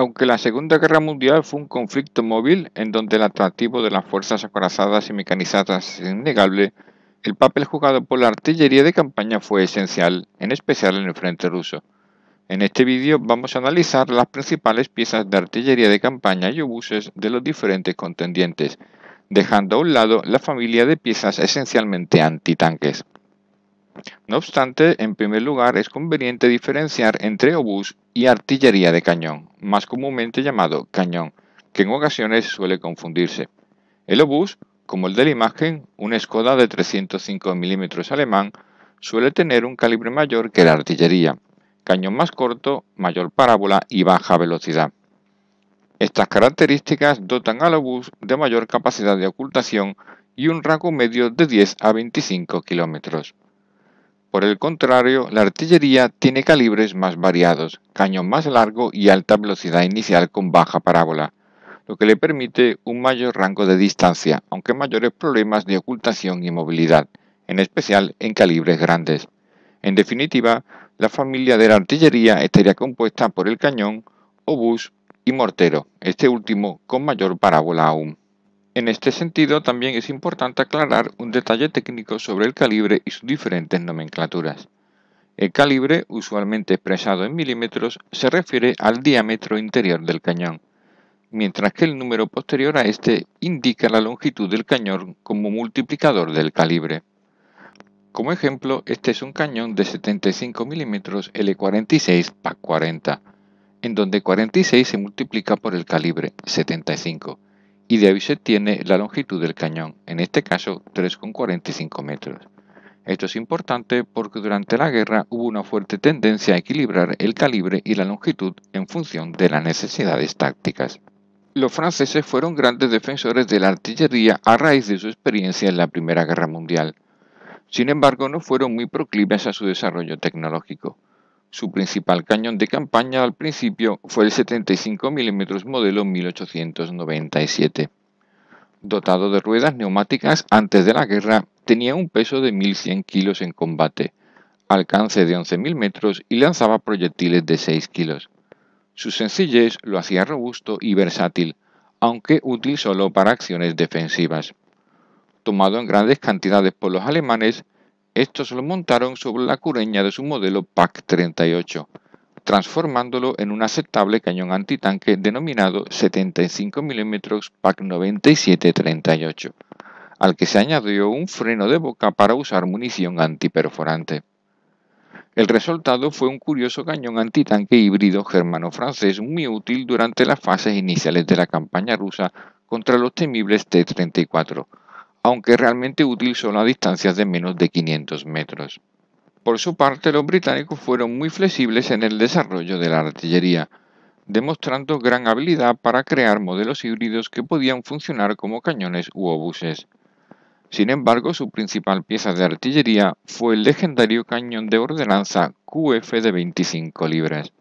Aunque la Segunda Guerra Mundial fue un conflicto móvil en donde el atractivo de las fuerzas acorazadas y mecanizadas es innegable, el papel jugado por la artillería de campaña fue esencial, en especial en el frente ruso. En este vídeo vamos a analizar las principales piezas de artillería de campaña y obuses de los diferentes contendientes, dejando a un lado la familia de piezas esencialmente antitanques. No obstante, en primer lugar es conveniente diferenciar entre obús y artillería de cañón, más comúnmente llamado cañón, que en ocasiones suele confundirse. El obús, como el de la imagen, un Skoda de 305 mm alemán, suele tener un calibre mayor que la artillería, cañón más corto, mayor parábola y baja velocidad. Estas características dotan al obús de mayor capacidad de ocultación y un rango medio de 10 a 25 kilómetros. Por el contrario, la artillería tiene calibres más variados, cañón más largo y alta velocidad inicial con baja parábola, lo que le permite un mayor rango de distancia, aunque mayores problemas de ocultación y movilidad, en especial en calibres grandes. En definitiva, la familia de la artillería estaría compuesta por el cañón, obús y mortero, este último con mayor parábola aún. En este sentido, también es importante aclarar un detalle técnico sobre el calibre y sus diferentes nomenclaturas. El calibre, usualmente expresado en milímetros, se refiere al diámetro interior del cañón, mientras que el número posterior a este indica la longitud del cañón como multiplicador del calibre. Como ejemplo, este es un cañón de 75 mm L46 PAK 40, en donde 46 se multiplica por el calibre 75. Y de ahí se obtiene la longitud del cañón, en este caso 3,45 metros. Esto es importante porque durante la guerra hubo una fuerte tendencia a equilibrar el calibre y la longitud en función de las necesidades tácticas. Los franceses fueron grandes defensores de la artillería a raíz de su experiencia en la Primera Guerra Mundial. Sin embargo, no fueron muy proclives a su desarrollo tecnológico. Su principal cañón de campaña al principio fue el 75 mm modelo 1897. Dotado de ruedas neumáticas antes de la guerra, tenía un peso de 1.100 kilos en combate, alcance de 11.000 metros y lanzaba proyectiles de 6 kilos. Su sencillez lo hacía robusto y versátil, aunque útil solo para acciones defensivas. Tomado en grandes cantidades por los alemanes, estos lo montaron sobre la cureña de su modelo PAK 38, transformándolo en un aceptable cañón antitanque denominado 75 mm PAK 97/38, al que se añadió un freno de boca para usar munición antiperforante. El resultado fue un curioso cañón antitanque híbrido germano-francés muy útil durante las fases iniciales de la campaña rusa contra los temibles T-34, aunque realmente útil solo a distancias de menos de 500 metros. Por su parte, los británicos fueron muy flexibles en el desarrollo de la artillería, demostrando gran habilidad para crear modelos híbridos que podían funcionar como cañones u obuses. Sin embargo, su principal pieza de artillería fue el legendario cañón de ordenanza QF de 25 libras.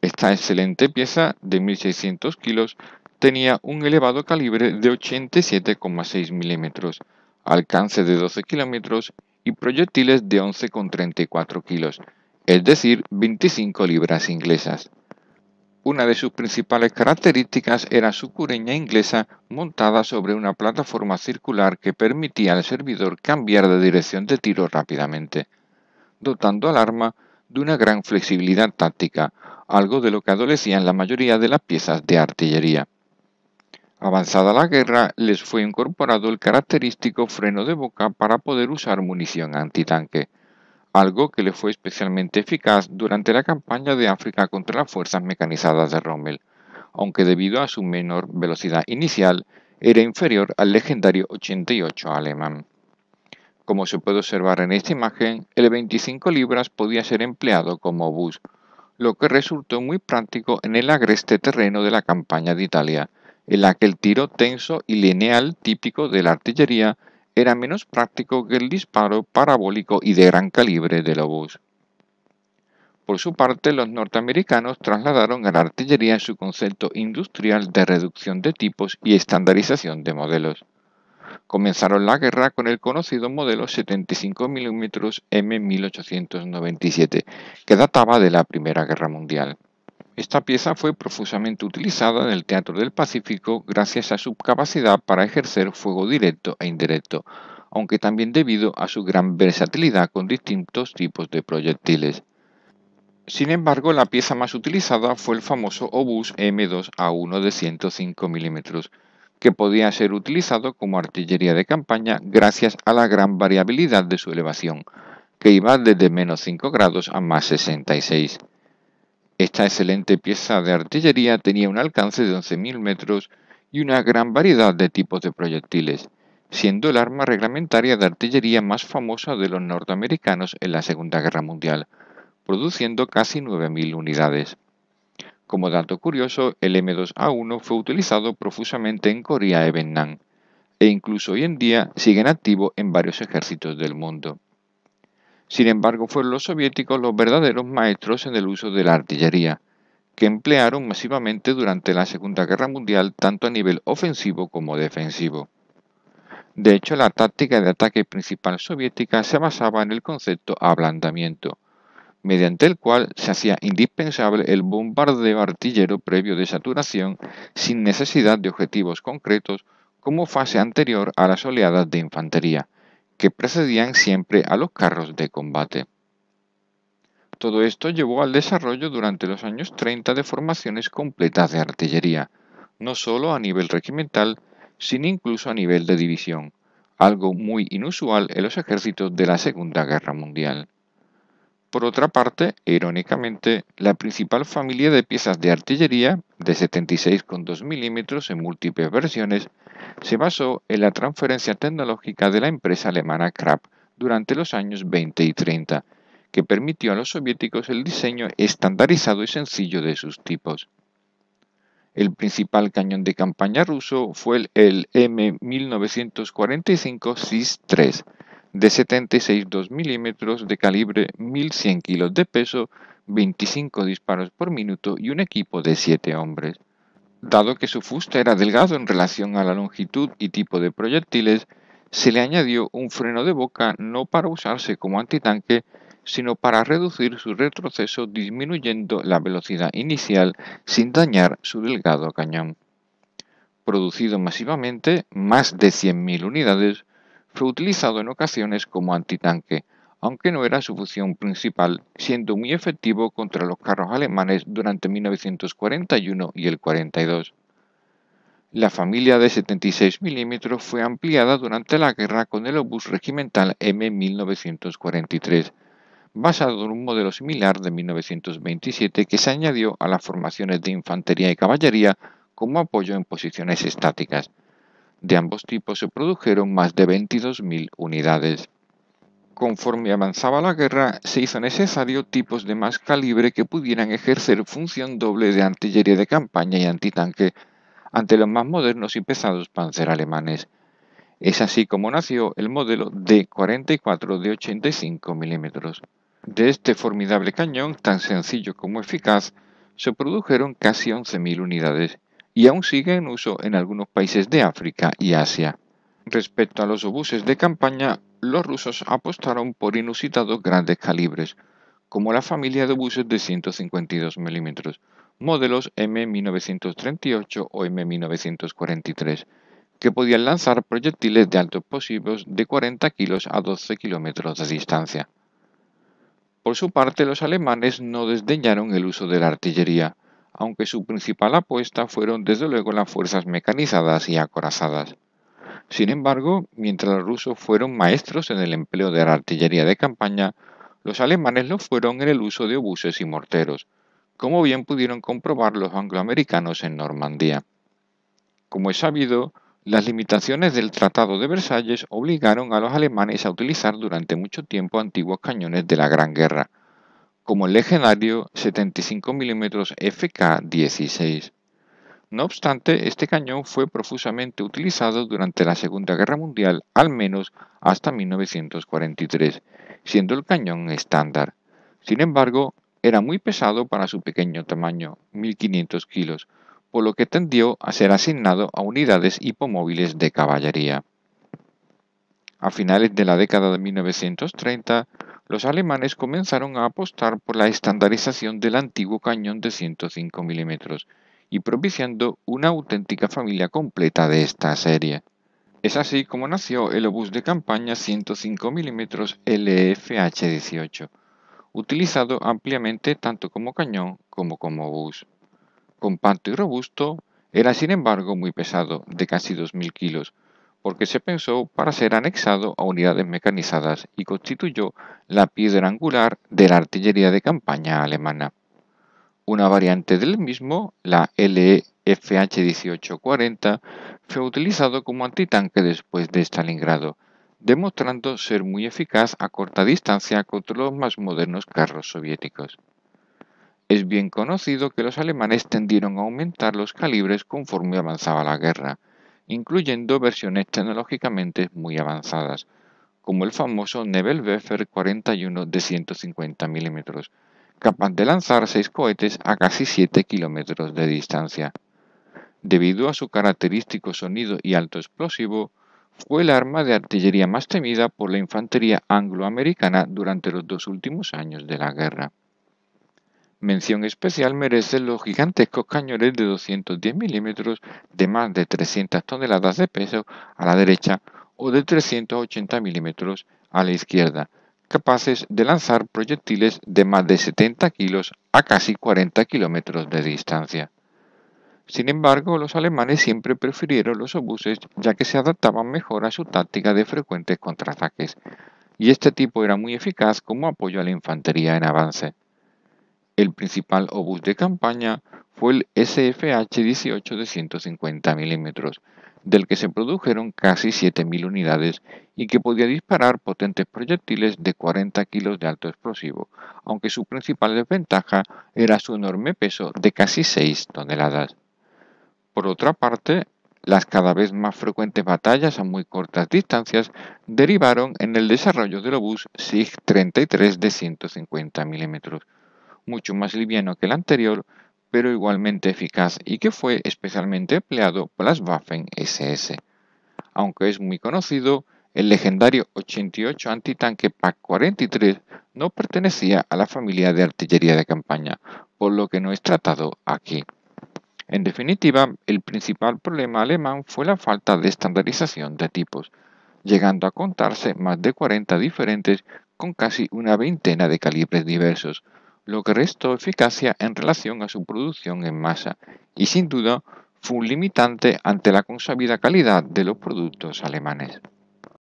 Esta excelente pieza de 1.600 kilos tenía un elevado calibre de 87,6 milímetros, alcance de 12 kilómetros y proyectiles de 11,34 kilos, es decir, 25 libras inglesas. Una de sus principales características era su cureña inglesa montada sobre una plataforma circular que permitía al servidor cambiar de dirección de tiro rápidamente, dotando al arma de una gran flexibilidad táctica, algo de lo que adolecían la mayoría de las piezas de artillería. Avanzada la guerra, les fue incorporado el característico freno de boca para poder usar munición antitanque, algo que le fue especialmente eficaz durante la campaña de África contra las fuerzas mecanizadas de Rommel, aunque debido a su menor velocidad inicial era inferior al legendario 88 alemán. Como se puede observar en esta imagen, el 25 libras podía ser empleado como bus, lo que resultó muy práctico en el agreste terreno de la campaña de Italia, en la que el tiro tenso y lineal típico de la artillería era menos práctico que el disparo parabólico y de gran calibre del obús. Por su parte, los norteamericanos trasladaron a la artillería su concepto industrial de reducción de tipos y estandarización de modelos. Comenzaron la guerra con el conocido modelo 75 mm M1897, que databa de la Primera Guerra Mundial. Esta pieza fue profusamente utilizada en el Teatro del Pacífico gracias a su capacidad para ejercer fuego directo e indirecto, aunque también debido a su gran versatilidad con distintos tipos de proyectiles. Sin embargo, la pieza más utilizada fue el famoso obús M2A1 de 105 mm, que podía ser utilizado como artillería de campaña gracias a la gran variabilidad de su elevación, que iba desde menos 5 grados a más 66. Esta excelente pieza de artillería tenía un alcance de 11.000 metros y una gran variedad de tipos de proyectiles, siendo el arma reglamentaria de artillería más famosa de los norteamericanos en la Segunda Guerra Mundial, produciendo casi 9.000 unidades. Como dato curioso, el M2A1 fue utilizado profusamente en Corea y Vietnam, e incluso hoy en día sigue en activo en varios ejércitos del mundo. Sin embargo, fueron los soviéticos los verdaderos maestros en el uso de la artillería, que emplearon masivamente durante la Segunda Guerra Mundial tanto a nivel ofensivo como defensivo. De hecho, la táctica de ataque principal soviética se basaba en el concepto ablandamiento, mediante el cual se hacía indispensable el bombardeo artillero previo de saturación sin necesidad de objetivos concretos como fase anterior a las oleadas de infantería, que precedían siempre a los carros de combate. Todo esto llevó al desarrollo durante los años 30 de formaciones completas de artillería, no solo a nivel regimental, sino incluso a nivel de división, algo muy inusual en los ejércitos de la Segunda Guerra Mundial. Por otra parte, irónicamente, la principal familia de piezas de artillería, de 76,2 milímetros en múltiples versiones, se basó en la transferencia tecnológica de la empresa alemana Krupp durante los años 20 y 30, que permitió a los soviéticos el diseño estandarizado y sencillo de sus tipos. El principal cañón de campaña ruso fue el M1945 SIS-3, de 76,2 milímetros, de calibre 1.100 kilos de peso, 25 disparos por minuto y un equipo de 7 hombres. Dado que su fuste era delgado en relación a la longitud y tipo de proyectiles, se le añadió un freno de boca no para usarse como antitanque, sino para reducir su retroceso disminuyendo la velocidad inicial sin dañar su delgado cañón. Producido masivamente, más de 100.000 unidades, fue utilizado en ocasiones como antitanque, aunque no era su función principal, siendo muy efectivo contra los carros alemanes durante 1941 y el 42. La familia de 76 mm fue ampliada durante la guerra con el obús regimental M1943, basado en un modelo similar de 1927 que se añadió a las formaciones de infantería y caballería como apoyo en posiciones estáticas. De ambos tipos se produjeron más de 22.000 unidades. Conforme avanzaba la guerra, se hizo necesario tipos de más calibre que pudieran ejercer función doble de artillería de campaña y antitanque ante los más modernos y pesados panzer alemanes. Es así como nació el modelo D44 de 85 milímetros. De este formidable cañón, tan sencillo como eficaz, se produjeron casi 11.000 unidades, y aún sigue en uso en algunos países de África y Asia. Respecto a los obuses de campaña, los rusos apostaron por inusitados grandes calibres, como la familia de obuses de 152 mm, modelos M1938 o M1943, que podían lanzar proyectiles de altos explosivos de 40 kilos a 12 kilómetros de distancia. Por su parte, los alemanes no desdeñaron el uso de la artillería, aunque su principal apuesta fueron desde luego las fuerzas mecanizadas y acorazadas. Sin embargo, mientras los rusos fueron maestros en el empleo de la artillería de campaña, los alemanes lo fueron en el uso de obuses y morteros, como bien pudieron comprobar los angloamericanos en Normandía. Como es sabido, las limitaciones del Tratado de Versalles obligaron a los alemanes a utilizar durante mucho tiempo antiguos cañones de la Gran Guerra, como el legendario 75 mm FK-16. No obstante, este cañón fue profusamente utilizado durante la Segunda Guerra Mundial, al menos hasta 1943, siendo el cañón estándar. Sin embargo, era muy pesado para su pequeño tamaño, 1.500 kilos, por lo que tendió a ser asignado a unidades hipomóviles de caballería. A finales de la década de 1930, los alemanes comenzaron a apostar por la estandarización del antiguo cañón de 105 mm y propiciando una auténtica familia completa de esta serie. Es así como nació el obús de campaña 105 mm LFH-18, utilizado ampliamente tanto como cañón como obús. Compacto y robusto, era sin embargo muy pesado, de casi 2.000 kilos, porque se pensó para ser anexado a unidades mecanizadas y constituyó la piedra angular de la artillería de campaña alemana. Una variante del mismo, la LeFH 1840, fue utilizado como antitanque después de Stalingrado, demostrando ser muy eficaz a corta distancia contra los más modernos carros soviéticos. Es bien conocido que los alemanes tendieron a aumentar los calibres conforme avanzaba la guerra, incluyendo versiones tecnológicamente muy avanzadas, como el famoso Nebelwerfer 41 de 150 mm, capaz de lanzar 6 cohetes a casi 7 kilómetros de distancia. Debido a su característico sonido y alto explosivo, fue el arma de artillería más temida por la infantería angloamericana durante los dos últimos años de la guerra. Mención especial merecen los gigantescos cañones de 210 milímetros de más de 300 toneladas de peso a la derecha o de 380 milímetros a la izquierda, capaces de lanzar proyectiles de más de 70 kilos a casi 40 kilómetros de distancia. Sin embargo, los alemanes siempre prefirieron los obuses ya que se adaptaban mejor a su táctica de frecuentes contraataques, y este tipo era muy eficaz como apoyo a la infantería en avance. El principal obús de campaña fue el SFH-18 de 150 mm, del que se produjeron casi 7.000 unidades y que podía disparar potentes proyectiles de 40 kilos de alto explosivo, aunque su principal desventaja era su enorme peso de casi 6 toneladas. Por otra parte, las cada vez más frecuentes batallas a muy cortas distancias derivaron en el desarrollo del obús SIG-33 de 150 mm, mucho más liviano que el anterior, pero igualmente eficaz y que fue especialmente empleado por las Waffen SS. Aunque es muy conocido, el legendario 88 antitanque PAK 43 no pertenecía a la familia de artillería de campaña, por lo que no es tratado aquí. En definitiva, el principal problema alemán fue la falta de estandarización de tipos, llegando a contarse más de 40 diferentes con casi una veintena de calibres diversos, lo que restó eficacia en relación a su producción en masa y sin duda fue un limitante ante la consabida calidad de los productos alemanes.